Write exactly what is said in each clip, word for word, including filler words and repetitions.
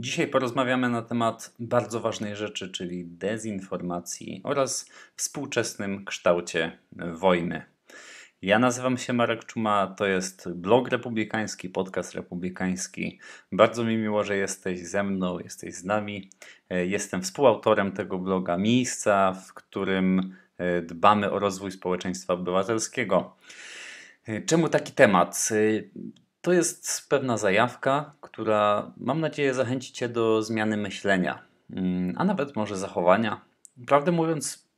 Dzisiaj porozmawiamy na temat bardzo ważnej rzeczy, czyli dezinformacji oraz współczesnym kształcie wojny. Ja nazywam się Marek Czuma, to jest blog republikański, podcast republikański. Bardzo mi miło, że jesteś ze mną, jesteś z nami. Jestem współautorem tego bloga, miejsca, w którym dbamy o rozwój społeczeństwa obywatelskiego. Czemu taki temat? To jest pewna zajawka, która, mam nadzieję, zachęci Cię do zmiany myślenia, a nawet może zachowania. Prawdę mówiąc,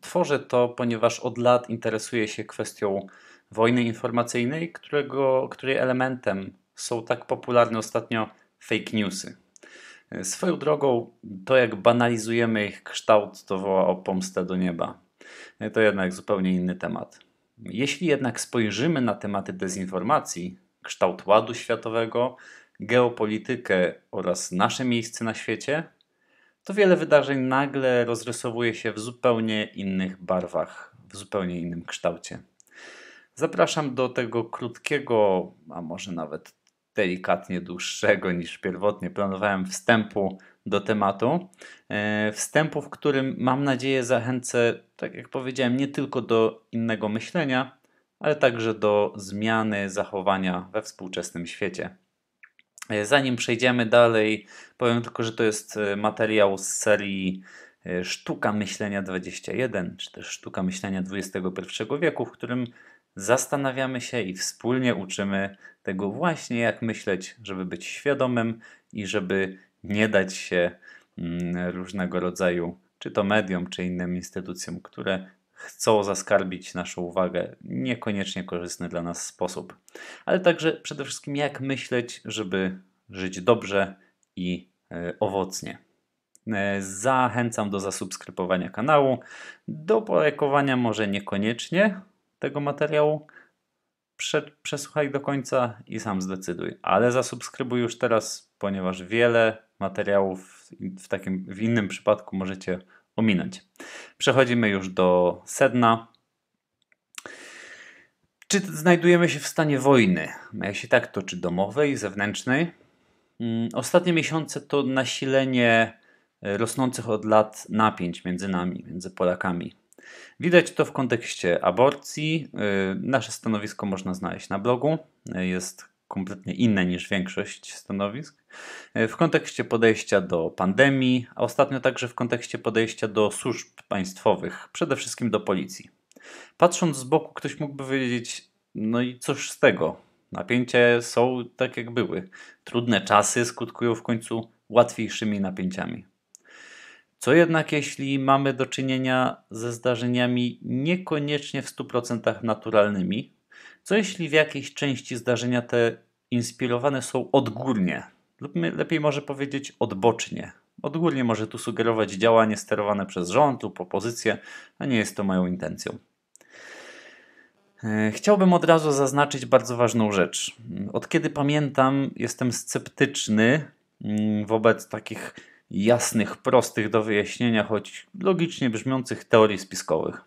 tworzę to, ponieważ od lat interesuję się kwestią wojny informacyjnej, którego, której elementem są tak popularne ostatnio fake newsy. Swoją drogą, to jak banalizujemy ich kształt, to woła o pomstę do nieba. To jednak zupełnie inny temat. Jeśli jednak spojrzymy na tematy dezinformacji, kształt ładu światowego, geopolitykę oraz nasze miejsce na świecie, to wiele wydarzeń nagle rozrysowuje się w zupełnie innych barwach, w zupełnie innym kształcie. Zapraszam do tego krótkiego, a może nawet delikatnie dłuższego niż pierwotnie planowałem wstępu do tematu. Wstępu, w którym, mam nadzieję, zachęcę, tak jak powiedziałem, nie tylko do innego myślenia, ale także do zmiany zachowania we współczesnym świecie. Zanim przejdziemy dalej, powiem tylko, że to jest materiał z serii Sztuka myślenia dwudziestego pierwszego, czy też Sztuka myślenia dwudziestego pierwszego wieku, w którym zastanawiamy się i wspólnie uczymy tego właśnie, jak myśleć, żeby być świadomym i żeby nie dać się różnego rodzaju, czy to mediom, czy innym instytucjom, które chcą zaskarbić naszą uwagę w niekoniecznie korzystny dla nas sposób, ale także przede wszystkim jak myśleć, żeby żyć dobrze i owocnie. Zachęcam do zasubskrybowania kanału, do polajkowania może niekoniecznie tego materiału, przesłuchaj do końca i sam zdecyduj, ale zasubskrybuj już teraz, ponieważ wiele materiałów w takim, w innym przypadku możecie ominąć. Przechodzimy już do sedna. Czy znajdujemy się w stanie wojny? Jeśli tak, to czy domowej, zewnętrznej? Ostatnie miesiące to nasilenie rosnących od lat napięć między nami, między Polakami. Widać to w kontekście aborcji. Nasze stanowisko można znaleźć na blogu. Jest kompletnie inne niż większość stanowisk. W kontekście podejścia do pandemii, a ostatnio także w kontekście podejścia do służb państwowych, przede wszystkim do policji. Patrząc z boku, ktoś mógłby powiedzieć, no i cóż z tego? Napięcia są tak jak były. Trudne czasy skutkują w końcu łatwiejszymi napięciami. Co jednak, jeśli mamy do czynienia ze zdarzeniami niekoniecznie w stu procentach naturalnymi? Co jeśli w jakiejś części zdarzenia te inspirowane są odgórnie, lub lepiej może powiedzieć odbocznie? Odgórnie może tu sugerować działanie sterowane przez rząd lub opozycję, a nie jest to moją intencją. Chciałbym od razu zaznaczyć bardzo ważną rzecz. Od kiedy pamiętam, jestem sceptyczny wobec takich jasnych, prostych do wyjaśnienia, choć logicznie brzmiących teorii spiskowych.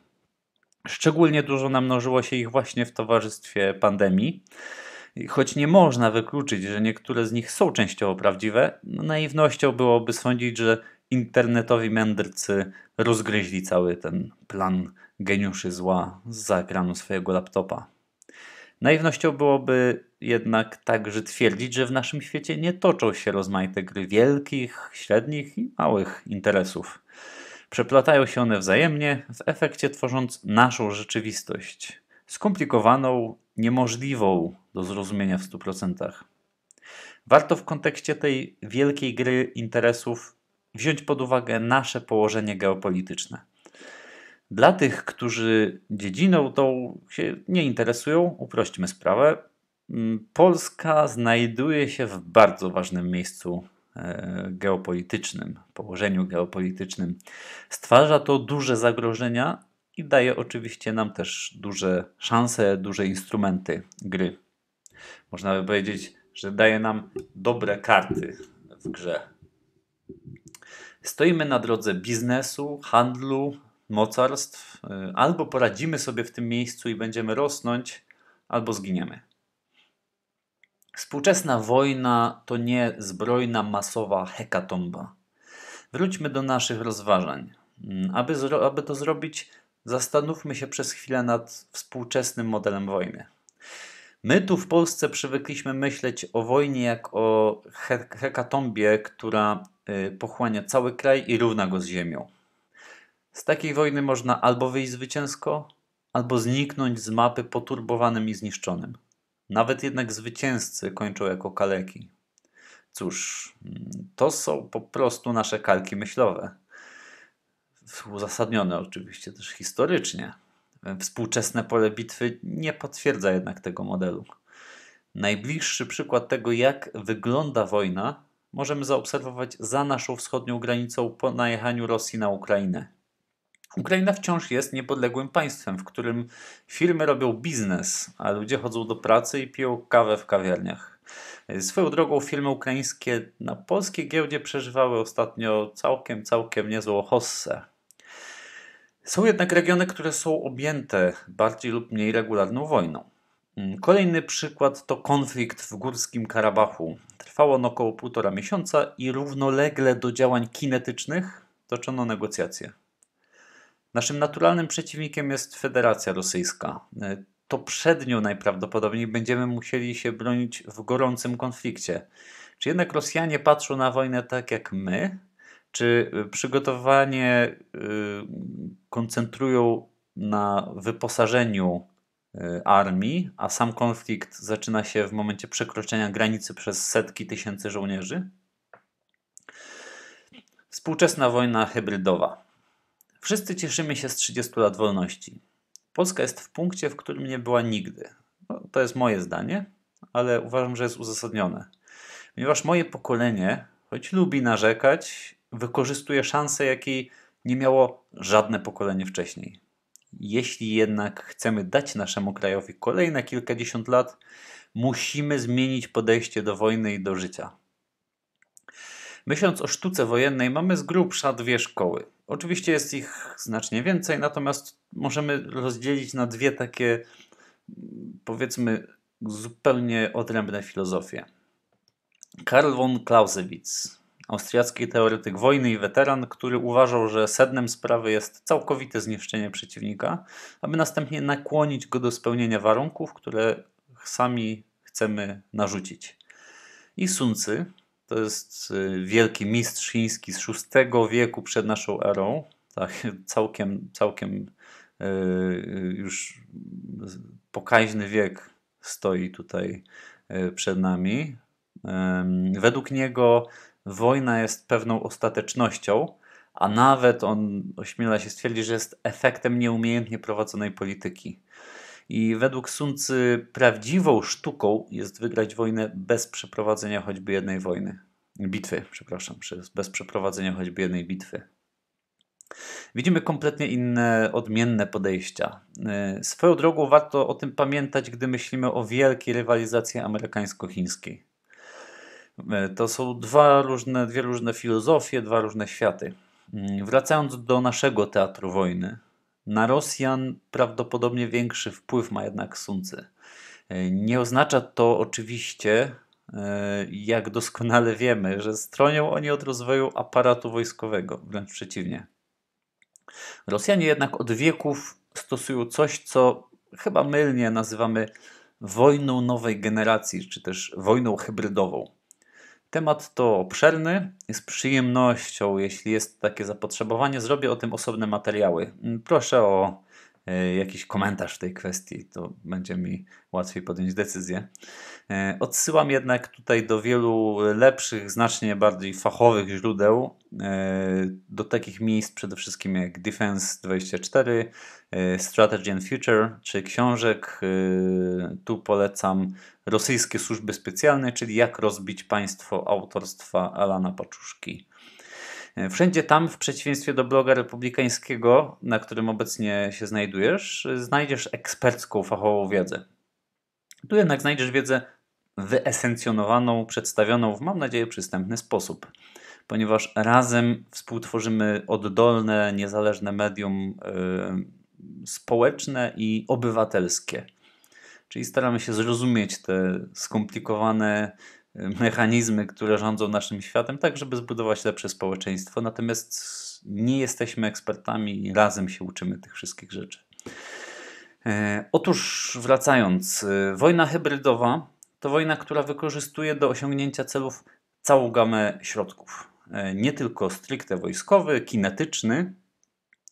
Szczególnie dużo namnożyło się ich właśnie w towarzystwie pandemii. Choć nie można wykluczyć, że niektóre z nich są częściowo prawdziwe, naiwnością byłoby sądzić, że internetowi mędrcy rozgryźli cały ten plan geniuszy zła zza ekranu swojego laptopa. Naiwnością byłoby jednak także twierdzić, że w naszym świecie nie toczą się rozmaite gry wielkich, średnich i małych interesów. Przeplatają się one wzajemnie, w efekcie tworząc naszą rzeczywistość. Skomplikowaną, niemożliwą do zrozumienia w stu procentach. Warto w kontekście tej wielkiej gry interesów wziąć pod uwagę nasze położenie geopolityczne. Dla tych, którzy dziedziną tą się nie interesują, uprośćmy sprawę. Polska znajduje się w bardzo ważnym miejscu geopolitycznym, położeniu geopolitycznym. Stwarza to duże zagrożenia i daje oczywiście nam też duże szanse, duże instrumenty gry. Można by powiedzieć, że daje nam dobre karty w grze. Stoimy na drodze biznesu, handlu, mocarstw. Albo poradzimy sobie w tym miejscu i będziemy rosnąć, albo zginiemy. Współczesna wojna to nie zbrojna, masowa hekatomba. Wróćmy do naszych rozważań. Aby, zro- aby to zrobić, zastanówmy się przez chwilę nad współczesnym modelem wojny. My tu w Polsce przywykliśmy myśleć o wojnie jak o he- hekatombie, która y, pochłania cały kraj i równa go z ziemią. Z takiej wojny można albo wyjść zwycięsko, albo zniknąć z mapy poturbowanym i zniszczonym. Nawet jednak zwycięzcy kończą jako kaleki. Cóż, to są po prostu nasze kalki myślowe. Uzasadnione oczywiście też historycznie. Współczesne pole bitwy nie potwierdza jednak tego modelu. Najbliższy przykład tego, jak wygląda wojna, możemy zaobserwować za naszą wschodnią granicą po najechaniu Rosji na Ukrainę. Ukraina wciąż jest niepodległym państwem, w którym firmy robią biznes, a ludzie chodzą do pracy i piją kawę w kawiarniach. Swoją drogą firmy ukraińskie na polskiej giełdzie przeżywały ostatnio całkiem, całkiem niezłą hossę. Są jednak regiony, które są objęte bardziej lub mniej regularną wojną. Kolejny przykład to konflikt w Górskim Karabachu. Trwało on około półtora miesiąca i równolegle do działań kinetycznych toczono negocjacje. Naszym naturalnym przeciwnikiem jest Federacja Rosyjska. To przed nią najprawdopodobniej będziemy musieli się bronić w gorącym konflikcie. Czy jednak Rosjanie patrzą na wojnę tak jak my? Czy przygotowanie y, koncentrują na wyposażeniu y, armii, a sam konflikt zaczyna się w momencie przekroczenia granicy przez setki tysięcy żołnierzy? Współczesna wojna hybrydowa. Wszyscy cieszymy się z trzydziestu lat wolności. Polska jest w punkcie, w którym nie była nigdy. No, to jest moje zdanie, ale uważam, że jest uzasadnione. Ponieważ moje pokolenie, choć lubi narzekać, wykorzystuje szansę, jakiej nie miało żadne pokolenie wcześniej. Jeśli jednak chcemy dać naszemu krajowi kolejne kilkadziesiąt lat, musimy zmienić podejście do wojny i do życia. Myśląc o sztuce wojennej, mamy z grubsza dwie szkoły. Oczywiście jest ich znacznie więcej, natomiast możemy rozdzielić na dwie takie, powiedzmy, zupełnie odrębne filozofie. Karl von Clausewitz, austriacki teoretyk wojny i weteran, który uważał, że sednem sprawy jest całkowite zniszczenie przeciwnika, aby następnie nakłonić go do spełnienia warunków, które sami chcemy narzucić. I Sun Tzu, to jest wielki mistrz chiński z szóstego wieku przed naszą erą, tak, całkiem, całkiem yy, już pokaźny wiek stoi tutaj yy, przed nami. Yy, według niego wojna jest pewną ostatecznością, a nawet on ośmiela się stwierdzić, że jest efektem nieumiejętnie prowadzonej polityki. I według Sun Tzu prawdziwą sztuką jest wygrać wojnę bez przeprowadzenia choćby jednej wojny. Bitwy, przepraszam, bez przeprowadzenia choćby jednej bitwy. Widzimy kompletnie inne, odmienne podejścia. Swoją drogą warto o tym pamiętać, gdy myślimy o wielkiej rywalizacji amerykańsko-chińskiej. To są dwa różne, dwie różne filozofie, dwa różne światy. Wracając do naszego teatru wojny, na Rosjan prawdopodobnie większy wpływ ma jednak Sun Tzu. Nie oznacza to oczywiście, jak doskonale wiemy, że stronią oni od rozwoju aparatu wojskowego, wręcz przeciwnie. Rosjanie jednak od wieków stosują coś, co chyba mylnie nazywamy wojną nowej generacji, czy też wojną hybrydową. Temat to obszerny, z przyjemnością, jeśli jest takie zapotrzebowanie, zrobię o tym osobne materiały. Proszę o y, jakiś komentarz w tej kwestii, to będzie mi łatwiej podjąć decyzję. Y, odsyłam jednak tutaj do wielu lepszych, znacznie bardziej fachowych źródeł, y, do takich miejsc przede wszystkim jak Defense dwadzieścia cztery, y, Strategy and Future, czy książek. Y, tu polecam Rosyjskie służby specjalne, czyli jak rozbić państwo autorstwa Alana Paczuszki. Wszędzie tam, w przeciwieństwie do bloga republikańskiego, na którym obecnie się znajdujesz, znajdziesz ekspercką, fachową wiedzę. Tu jednak znajdziesz wiedzę wyesencjonowaną, przedstawioną w, mam nadzieję, przystępny sposób, ponieważ razem współtworzymy oddolne, niezależne medium, yy, społeczne i obywatelskie. Czyli staramy się zrozumieć te skomplikowane mechanizmy, które rządzą naszym światem, tak żeby zbudować lepsze społeczeństwo. Natomiast nie jesteśmy ekspertami i razem się uczymy tych wszystkich rzeczy. E, otóż wracając, wojna hybrydowa to wojna, która wykorzystuje do osiągnięcia celów całą gamę środków. E, nie tylko stricte wojskowy, kinetyczny.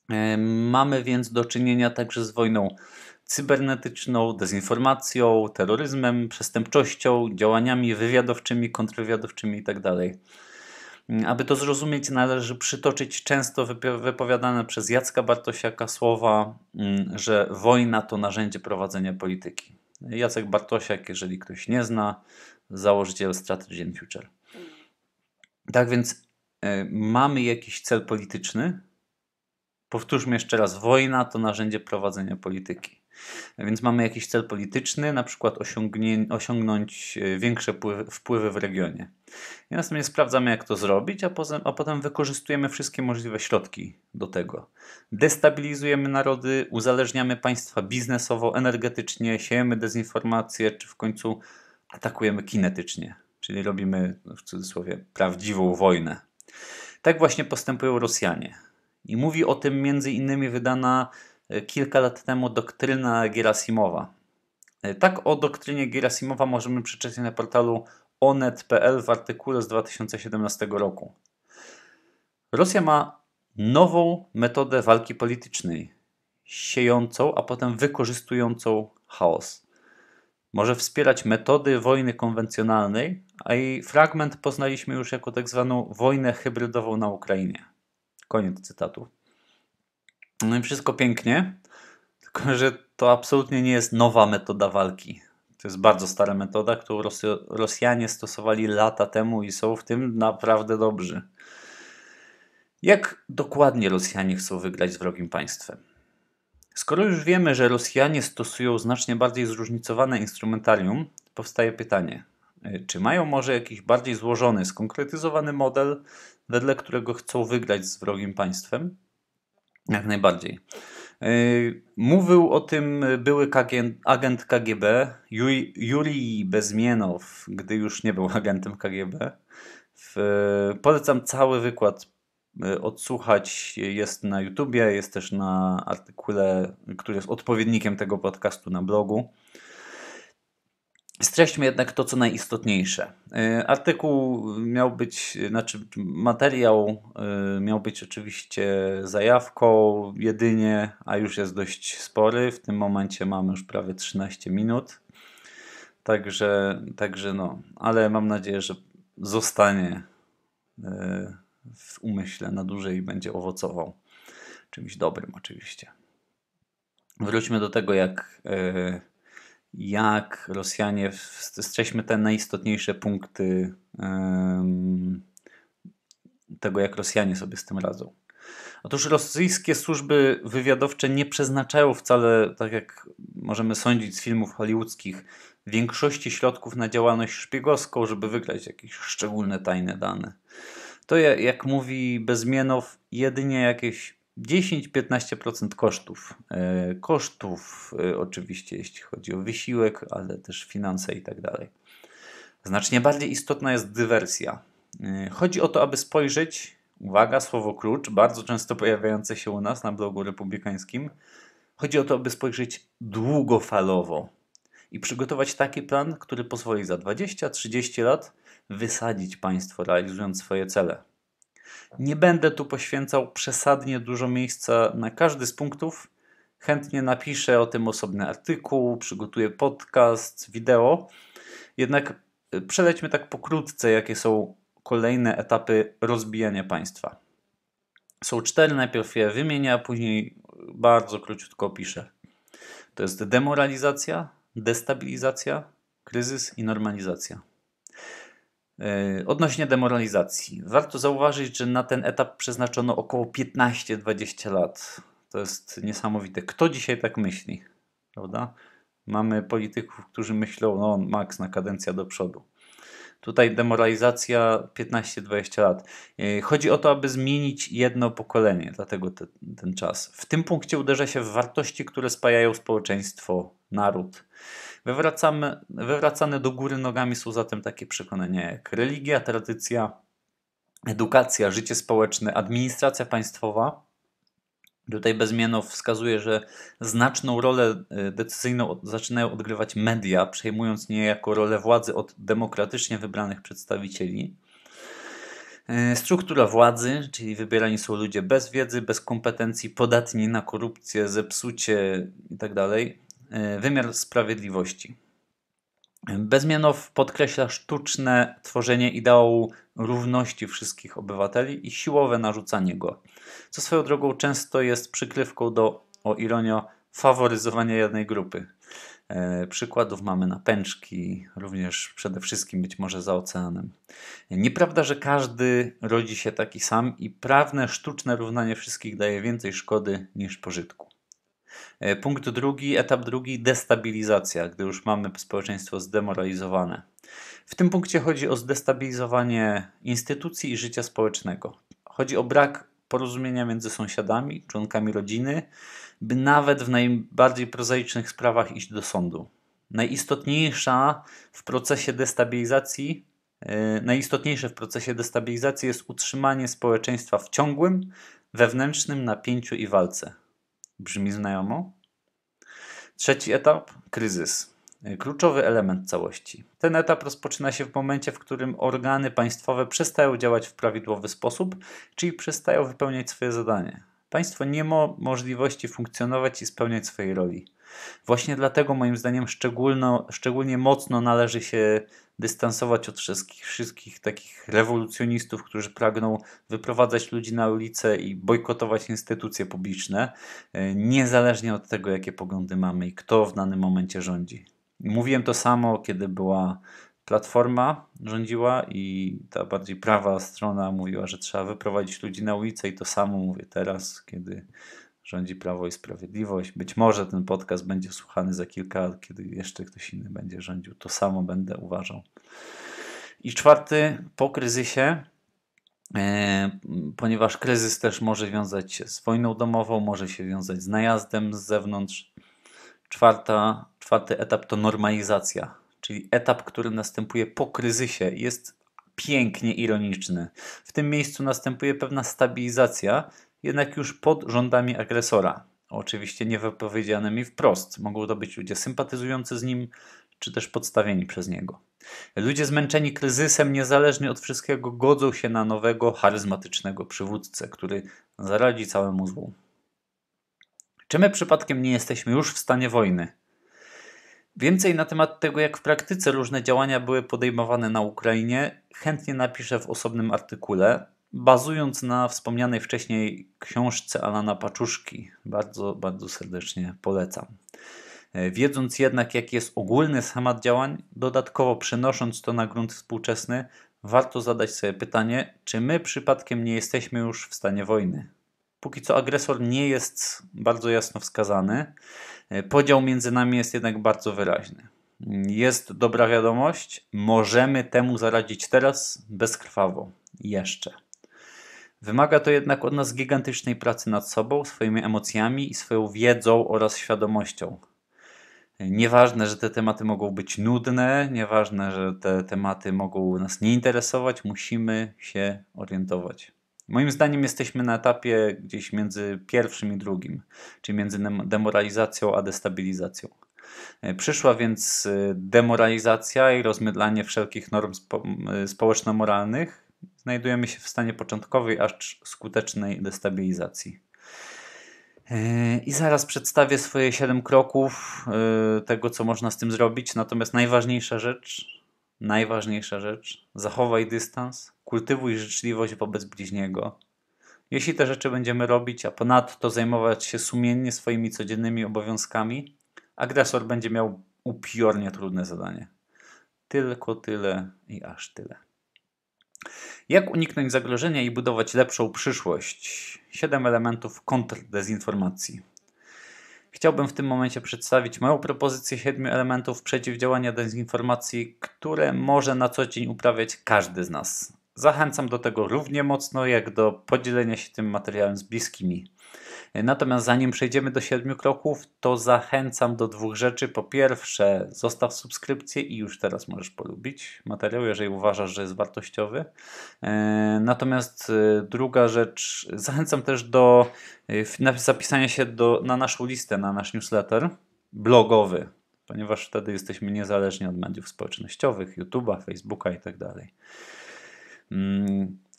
E, mamy więc do czynienia także z wojną cybernetyczną, dezinformacją, terroryzmem, przestępczością, działaniami wywiadowczymi, kontrwywiadowczymi itd. Aby to zrozumieć, należy przytoczyć często wypowiadane przez Jacka Bartosiaka słowa, że wojna to narzędzie prowadzenia polityki. Jacek Bartosiak, jeżeli ktoś nie zna, założyciel Strategy and Future. Tak więc y, mamy jakiś cel polityczny. Powtórzmy jeszcze raz, wojna to narzędzie prowadzenia polityki. Więc mamy jakiś cel polityczny, na przykład osiągnąć większe wpływy w regionie. I następnie sprawdzamy, jak to zrobić, a, poza, a potem wykorzystujemy wszystkie możliwe środki do tego. Destabilizujemy narody, uzależniamy państwa biznesowo, energetycznie, siejemy dezinformację, czy w końcu atakujemy kinetycznie, czyli robimy, w cudzysłowie, prawdziwą wojnę. Tak właśnie postępują Rosjanie. I mówi o tym między innymi wydana kilka lat temu doktryna Gerasimowa. Tak o doktrynie Gerasimowa możemy przeczytać na portalu onet kropka p l w artykule z dwa tysiące siedemnastego roku. Rosja ma nową metodę walki politycznej, siejącą, a potem wykorzystującą chaos. Może wspierać metody wojny konwencjonalnej, a jej fragment poznaliśmy już jako tak zwaną wojnę hybrydową na Ukrainie. Koniec cytatu. No i wszystko pięknie, tylko że to absolutnie nie jest nowa metoda walki. To jest bardzo stara metoda, którą Rosjanie stosowali lata temu i są w tym naprawdę dobrzy. Jak dokładnie Rosjanie chcą wygrać z wrogim państwem? Skoro już wiemy, że Rosjanie stosują znacznie bardziej zróżnicowane instrumentarium, powstaje pytanie, czy mają może jakiś bardziej złożony, skonkretyzowany model, wedle którego chcą wygrać z wrogim państwem? Jak najbardziej. Yy, mówił o tym były K G, agent K G B Jurij, Jurij Bezmienow, gdy już nie był agentem K G B. W, polecam cały wykład yy, odsłuchać. Jest na YouTubie, jest też na artykule, który jest odpowiednikiem tego podcastu na blogu. Streśćmy jednak to, co najistotniejsze. Artykuł miał być, znaczy materiał miał być oczywiście zajawką jedynie, a już jest dość spory. W tym momencie mamy już prawie trzynaście minut. Także, także no, ale mam nadzieję, że zostanie w umyśle na dłużej i będzie owocował czymś dobrym oczywiście. Wróćmy do tego, jak... jak Rosjanie, streśmy te najistotniejsze punkty yy, tego, jak Rosjanie sobie z tym radzą. Otóż rosyjskie służby wywiadowcze nie przeznaczają wcale, tak jak możemy sądzić z filmów hollywoodzkich, większości środków na działalność szpiegowską, żeby wygrać jakieś szczególne tajne dane. To, jak mówi Bezmienow, jedynie jakieś dziesięć do piętnastu procent kosztów. Kosztów oczywiście, jeśli chodzi o wysiłek, ale też finanse i tak dalej. Znacznie bardziej istotna jest dywersja. Chodzi o to, aby spojrzeć, uwaga, słowo klucz, bardzo często pojawiające się u nas na blogu republikańskim. Chodzi o to, aby spojrzeć długofalowo i przygotować taki plan, który pozwoli za dwadzieścia do trzydziestu lat wysadzić państwo, realizując swoje cele. Nie będę tu poświęcał przesadnie dużo miejsca na każdy z punktów. Chętnie napiszę o tym osobny artykuł, przygotuję podcast, wideo. Jednak przelećmy tak pokrótce, jakie są kolejne etapy rozbijania państwa. Są cztery, najpierw je wymienię, a później bardzo króciutko opiszę. To jest demoralizacja, destabilizacja, kryzys i normalizacja. Odnośnie demoralizacji, warto zauważyć, że na ten etap przeznaczono około piętnaście do dwudziestu lat. To jest niesamowite. Kto dzisiaj tak myśli? Prawda? Mamy polityków, którzy myślą, no maks na kadencja do przodu. Tutaj demoralizacja piętnaście do dwudziestu lat. Chodzi o to, aby zmienić jedno pokolenie, dlatego te, ten czas. W tym punkcie uderza się w wartości, które spajają społeczeństwo, naród. Wywracamy, wywracane do góry nogami są zatem takie przekonania jak religia, tradycja, edukacja, życie społeczne, administracja państwowa. Tutaj Bezmienow wskazuje, że znaczną rolę decyzyjną zaczynają odgrywać media, przejmując niejako rolę władzy od demokratycznie wybranych przedstawicieli. Struktura władzy, czyli wybierani są ludzie bez wiedzy, bez kompetencji, podatni na korupcję, zepsucie itd. Wymiar sprawiedliwości. Bezmienow podkreśla sztuczne tworzenie ideału równości wszystkich obywateli i siłowe narzucanie go, co swoją drogą często jest przykrywką do, o ironio, faworyzowania jednej grupy. E, przykładów mamy na pęczki, również przede wszystkim być może za oceanem. Nieprawda, że każdy rodzi się taki sam i prawne, sztuczne równanie wszystkich daje więcej szkody niż pożytku. Punkt drugi, etap drugi, destabilizacja, gdy już mamy społeczeństwo zdemoralizowane. W tym punkcie chodzi o zdestabilizowanie instytucji i życia społecznego. Chodzi o brak porozumienia między sąsiadami, członkami rodziny, by nawet w najbardziej prozaicznych sprawach iść do sądu. Najistotniejsza w procesie destabilizacji, yy, najistotniejsze w procesie destabilizacji jest utrzymanie społeczeństwa w ciągłym, wewnętrznym napięciu i walce. Brzmi znajomo? Trzeci etap, kryzys. Kluczowy element całości. Ten etap rozpoczyna się w momencie, w którym organy państwowe przestają działać w prawidłowy sposób, czyli przestają wypełniać swoje zadanie. Państwo nie ma możliwości funkcjonować i spełniać swojej roli. Właśnie dlatego moim zdaniem szczególnie mocno należy się dystansować od wszystkich, wszystkich takich rewolucjonistów, którzy pragną wyprowadzać ludzi na ulicę i bojkotować instytucje publiczne, niezależnie od tego, jakie poglądy mamy i kto w danym momencie rządzi. Mówiłem to samo, kiedy była Platforma rządziła i ta bardziej prawa strona mówiła, że trzeba wyprowadzić ludzi na ulicę, i to samo mówię teraz, kiedy rządzi Prawo i Sprawiedliwość. Być może ten podcast będzie słuchany za kilka lat, kiedy jeszcze ktoś inny będzie rządził. To samo będę uważał. I czwarty, po kryzysie, ponieważ kryzys też może wiązać się z wojną domową, może się wiązać z najazdem z zewnątrz. Czwarta, czwarty etap to normalizacja, czyli etap, który następuje po kryzysie. Jest pięknie ironiczny. W tym miejscu następuje pewna stabilizacja, jednak już pod rządami agresora. Oczywiście niewypowiedzianymi wprost. Mogą to być ludzie sympatyzujący z nim, czy też podstawieni przez niego. Ludzie zmęczeni kryzysem, niezależnie od wszystkiego, godzą się na nowego, charyzmatycznego przywódcę, który zaradzi całemu złu. Czy my przypadkiem nie jesteśmy już w stanie wojny? Więcej na temat tego, jak w praktyce różne działania były podejmowane na Ukrainie, chętnie napiszę w osobnym artykule, bazując na wspomnianej wcześniej książce Alana Paczuszki. Bardzo, bardzo serdecznie polecam. Wiedząc jednak, jaki jest ogólny schemat działań, dodatkowo przenosząc to na grunt współczesny, warto zadać sobie pytanie, czy my przypadkiem nie jesteśmy już w stanie wojny? Póki co agresor nie jest bardzo jasno wskazany. Podział między nami jest jednak bardzo wyraźny. Jest dobra wiadomość, możemy temu zaradzić teraz bezkrwawo. Jeszcze. Wymaga to jednak od nas gigantycznej pracy nad sobą, swoimi emocjami i swoją wiedzą oraz świadomością. Nieważne, że te tematy mogą być nudne, nieważne, że te tematy mogą nas nie interesować, musimy się orientować. Moim zdaniem jesteśmy na etapie gdzieś między pierwszym i drugim, czyli między demoralizacją a destabilizacją. Przyszła więc demoralizacja i rozmydlanie wszelkich norm spo- społeczno-moralnych. Znajdujemy się w stanie początkowej, aż skutecznej destabilizacji. I zaraz przedstawię swoje siedem kroków tego, co można z tym zrobić. Natomiast najważniejsza rzecz, najważniejsza rzecz, zachowaj dystans, kultywuj życzliwość wobec bliźniego. Jeśli te rzeczy będziemy robić, a ponadto zajmować się sumiennie swoimi codziennymi obowiązkami, agresor będzie miał upiornie trudne zadanie. Tylko tyle i aż tyle. Jak uniknąć zagrożenia i budować lepszą przyszłość? siedem elementów kontrdezinformacji. Chciałbym w tym momencie przedstawić moją propozycję siedmiu elementów przeciwdziałania dezinformacji, które może na co dzień uprawiać każdy z nas. Zachęcam do tego równie mocno, jak do podzielenia się tym materiałem z bliskimi. Natomiast zanim przejdziemy do siedmiu kroków, to zachęcam do dwóch rzeczy. Po pierwsze, zostaw subskrypcję i już teraz możesz polubić materiał, jeżeli uważasz, że jest wartościowy. Natomiast druga rzecz, zachęcam też do zapisania się do, na naszą listę, na nasz newsletter blogowy, ponieważ wtedy jesteśmy niezależni od mediów społecznościowych, YouTube'a, Facebooka i tak dalej.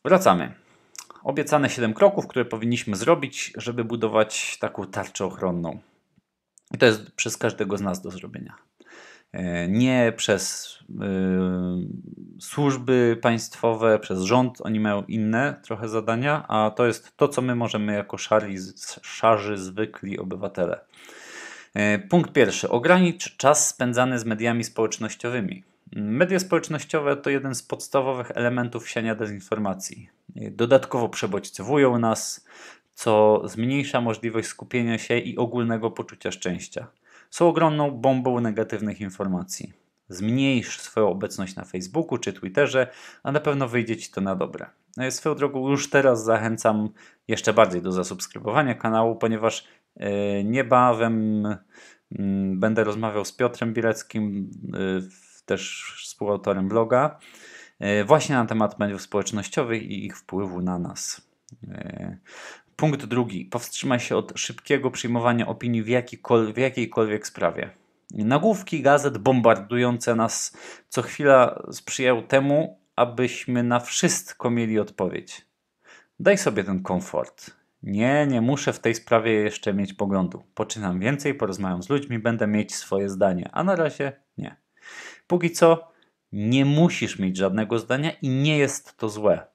Wracamy. Obiecane siedem kroków, które powinniśmy zrobić, żeby budować taką tarczę ochronną. I to jest przez każdego z nas do zrobienia. Nie przez y, służby państwowe, przez rząd. Oni mają inne trochę zadania, a to jest to, co my możemy jako szari, szarzy, zwykli obywatele. Punkt pierwszy. Ogranicz czas spędzany z mediami społecznościowymi. Media społecznościowe to jeden z podstawowych elementów siania dezinformacji. Dodatkowo przebodźcowują nas, co zmniejsza możliwość skupienia się i ogólnego poczucia szczęścia. Są ogromną bombą negatywnych informacji. Zmniejsz swoją obecność na Facebooku czy Twitterze, a na pewno wyjdzie Ci to na dobre. Swoją drogą już teraz zachęcam jeszcze bardziej do zasubskrybowania kanału, ponieważ niebawem będę rozmawiał z Piotrem Bireckim, też współautorem bloga, właśnie na temat mediów społecznościowych i ich wpływu na nas. Punkt drugi. Powstrzymaj się od szybkiego przyjmowania opinii w, jakikol- w jakiejkolwiek sprawie. Nagłówki gazet bombardujące nas co chwila sprzyjają temu, abyśmy na wszystko mieli odpowiedź. Daj sobie ten komfort. Nie, nie muszę w tej sprawie jeszcze mieć poglądu. Poczytam więcej, porozmawiam z ludźmi, będę mieć swoje zdanie, a na razie nie. Póki co nie musisz mieć żadnego zdania i nie jest to złe.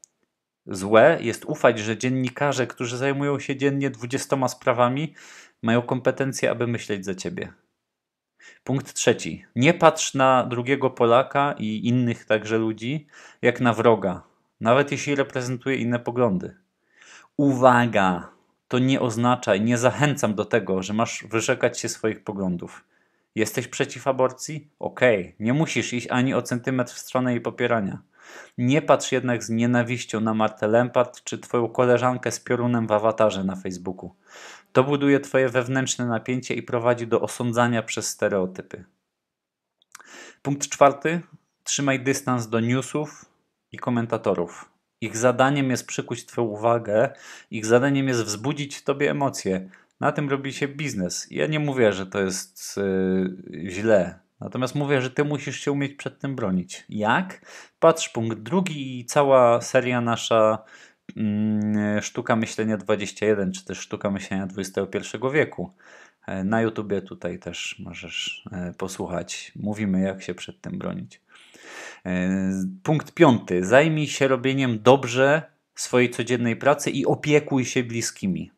Złe jest ufać, że dziennikarze, którzy zajmują się dziennie dwudziestoma sprawami, mają kompetencje, aby myśleć za ciebie. Punkt trzeci. Nie patrz na drugiego Polaka i innych także ludzi jak na wroga, nawet jeśli reprezentuje inne poglądy. Uwaga! To nie oznacza i nie zachęcam do tego, że masz wyrzekać się swoich poglądów. Jesteś przeciw aborcji? Okej, okay. Nie musisz iść ani o centymetr w stronę jej popierania. Nie patrz jednak z nienawiścią na Martę Lempart czy twoją koleżankę z piorunem w awatarze na Facebooku. To buduje twoje wewnętrzne napięcie i prowadzi do osądzania przez stereotypy. Punkt czwarty. Trzymaj dystans do newsów i komentatorów. Ich zadaniem jest przykuć twoją uwagę, ich zadaniem jest wzbudzić w tobie emocje. Na tym robi się biznes. Ja nie mówię, że to jest yy, źle. Natomiast mówię, że ty musisz się umieć przed tym bronić. Jak? Patrz punkt drugi i cała seria nasza yy, Sztuka myślenia dwadzieścia jeden, czy też Sztuka myślenia dwudziestego pierwszego wieku. Yy, na YouTubie tutaj też możesz yy, posłuchać. Mówimy, jak się przed tym bronić. Yy, punkt piąty. Zajmij się robieniem dobrze swojej codziennej pracy i opiekuj się bliskimi.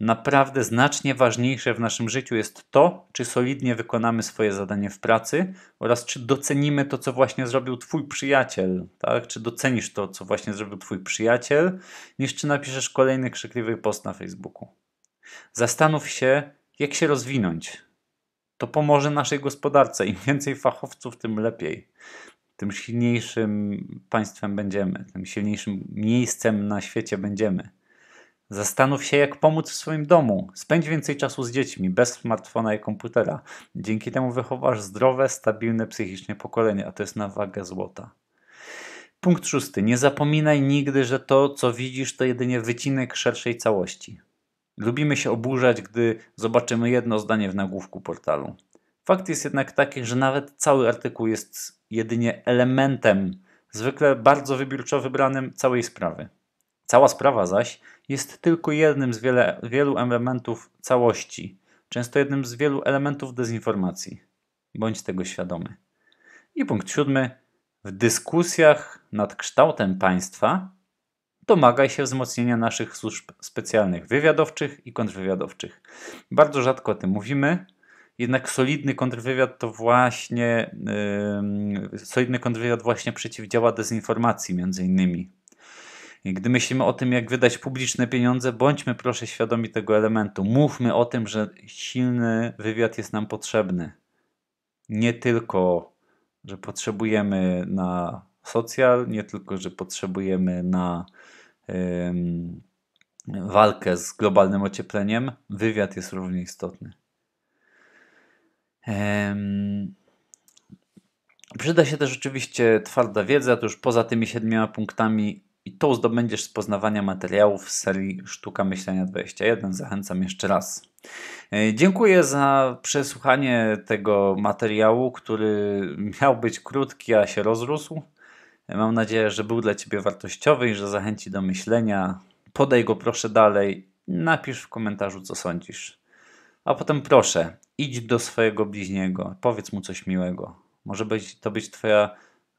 Naprawdę znacznie ważniejsze w naszym życiu jest to, czy solidnie wykonamy swoje zadanie w pracy oraz czy docenimy to, co właśnie zrobił twój przyjaciel, tak? Czy docenisz to, co właśnie zrobił twój przyjaciel, niż czy napiszesz kolejny krzykliwy post na Facebooku. Zastanów się, jak się rozwinąć. To pomoże naszej gospodarce. Im więcej fachowców, tym lepiej. Tym silniejszym państwem będziemy, tym silniejszym miejscem na świecie będziemy. Zastanów się, jak pomóc w swoim domu. Spędź więcej czasu z dziećmi, bez smartfona i komputera. Dzięki temu wychowasz zdrowe, stabilne psychicznie pokolenie, a to jest na wagę złota. Punkt szósty. Nie zapominaj nigdy, że to, co widzisz, to jedynie wycinek szerszej całości. Lubimy się oburzać, gdy zobaczymy jedno zdanie w nagłówku portalu. Fakt jest jednak taki, że nawet cały artykuł jest jedynie elementem, zwykle bardzo wybiórczo wybranym, całej sprawy. Cała sprawa zaś jest tylko jednym z wiele, wielu elementów całości, często jednym z wielu elementów dezinformacji. Bądź tego świadomy. I punkt siódmy. W dyskusjach nad kształtem państwa domagaj się wzmocnienia naszych służb specjalnych, wywiadowczych i kontrwywiadowczych. Bardzo rzadko o tym mówimy, jednak solidny kontrwywiad to właśnie, yy, solidny kontrwywiad właśnie przeciwdziała dezinformacji między innymi. I gdy myślimy o tym, jak wydać publiczne pieniądze, bądźmy proszę świadomi tego elementu. Mówmy o tym, że silny wywiad jest nam potrzebny. Nie tylko, że potrzebujemy na socjal, nie tylko, że potrzebujemy na, ym, walkę z globalnym ociepleniem, wywiad jest równie istotny. Ehm, przyda się też oczywiście twarda wiedza, to już poza tymi siedmioma punktami, i to zdobędziesz z poznawania materiałów z serii Sztuka myślenia dwadzieścia jeden. Zachęcam jeszcze raz. Dziękuję za przesłuchanie tego materiału, który miał być krótki, a się rozrósł. Mam nadzieję, że był dla Ciebie wartościowy i że zachęci do myślenia. Podaj go proszę dalej, napisz w komentarzu, co sądzisz. A potem proszę, idź do swojego bliźniego, powiedz mu coś miłego. Może być, to być Twoja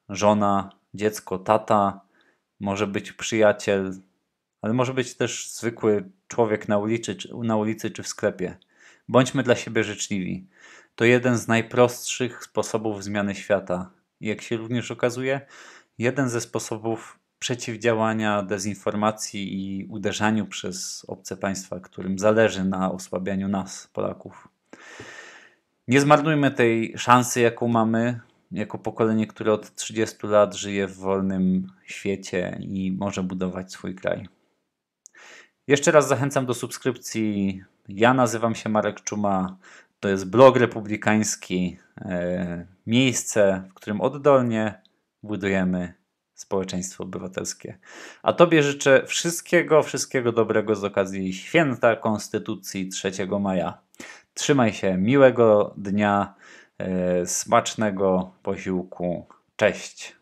żona, dziecko, tata, może być przyjaciel, ale może być też zwykły człowiek na ulicy, czy, na ulicy czy w sklepie. Bądźmy dla siebie życzliwi. To jeden z najprostszych sposobów zmiany świata. I jak się również okazuje, jeden ze sposobów przeciwdziałania dezinformacji i uderzaniu przez obce państwa, którym zależy na osłabianiu nas, Polaków. Nie zmarnujmy tej szansy, jaką mamy, jako pokolenie, które od trzydziestu lat żyje w wolnym świecie i może budować swój kraj. Jeszcze raz zachęcam do subskrypcji. Ja nazywam się Marek Czuma. To jest blog republikański. Miejsce, w którym oddolnie budujemy społeczeństwo obywatelskie. A Tobie życzę wszystkiego, wszystkiego dobrego z okazji Święta Konstytucji trzeciego maja. Trzymaj się, miłego dnia, smacznego posiłku. Cześć!